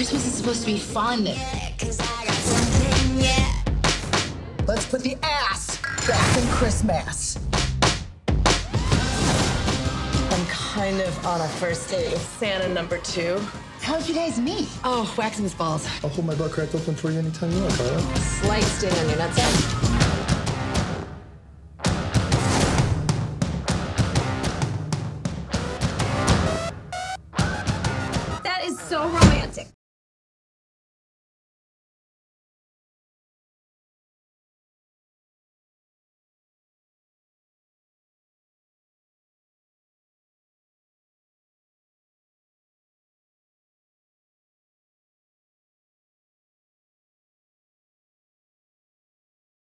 Christmas is supposed to be fun. Let's put the ass back in Christmas. I'm kind of on a first date with Santa number 2. How'd you guys meet? Oh, waxing balls. I'll hold my butt cracked open for you anytime you want, Kyle. Slight stain on your nuts.